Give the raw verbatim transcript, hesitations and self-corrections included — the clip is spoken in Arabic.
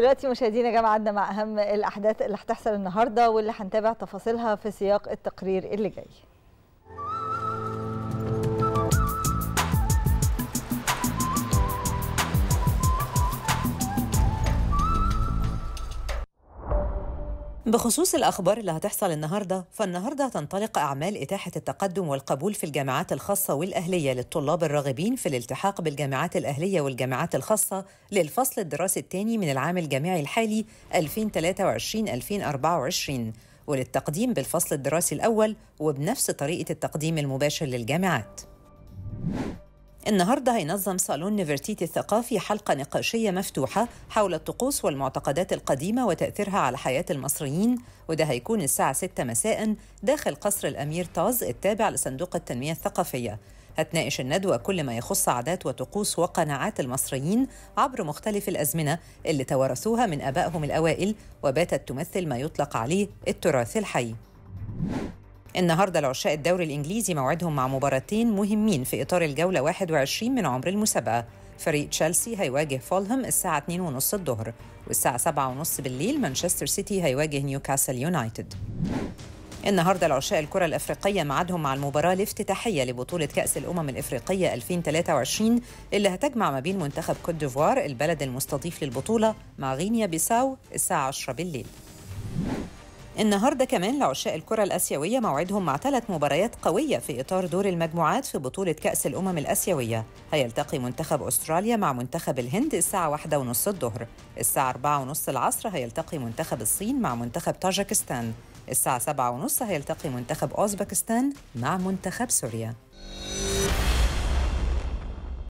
دلوقتي مشاهدينا يا جماعه، عندنا مع اهم الاحداث اللي هتحصل النهارده واللي هنتابع تفاصيلها في سياق التقرير اللي جاي. بخصوص الأخبار اللي هتحصل النهاردة، فالنهاردة هتنطلق أعمال إتاحة التقدم والقبول في الجامعات الخاصة والأهلية للطلاب الراغبين في الالتحاق بالجامعات الأهلية والجامعات الخاصة للفصل الدراسي الثاني من العام الجامعي الحالي ألفين وثلاثة وعشرين ألفين وأربعة وعشرين، وللتقديم بالفصل الدراسي الأول وبنفس طريقة التقديم المباشر للجامعات. النهارده هينظم صالون نيفرتيتي الثقافي حلقة نقاشية مفتوحة حول الطقوس والمعتقدات القديمة وتأثيرها على حياة المصريين، وده هيكون الساعة ستة مساء داخل قصر الأمير طاز التابع لصندوق التنمية الثقافية. هتناقش الندوة كل ما يخص عادات وطقوس وقناعات المصريين عبر مختلف الأزمنة اللي توارثوها من آبائهم الأوائل، وباتت تمثل ما يطلق عليه التراث الحي. النهارده العشاق الدوري الانجليزي موعدهم مع مباراتين مهمين في اطار الجوله واحد وعشرين من عمر المسابقه. فريق تشيلسي هيواجه فولهم الساعه اتنين وتلاتين الظهر، والساعه سبعة وتلاتين بالليل مانشستر سيتي هيواجه نيوكاسل يونايتد. النهارده العشاق الكره الافريقيه ميعادهم مع المباراه الافتتاحيه لبطوله كأس الأمم الإفريقية ألفين وثلاثة وعشرين اللي هتجمع ما بين منتخب كوت ديفوار البلد المستضيف للبطوله مع غينيا بيساو الساعه عشرة بالليل. النهارده كمان لعشاق الكرة الآسيوية موعدهم مع ثلاث مباريات قوية في إطار دور المجموعات في بطولة كأس الأمم الآسيوية. هيلتقي منتخب أستراليا مع منتخب الهند الساعة واحدة ونص الظهر، الساعة أربعة ونص العصر هيلتقي منتخب الصين مع منتخب طاجيكستان، الساعة سبعة ونص هيلتقي منتخب أوزبكستان مع منتخب سوريا.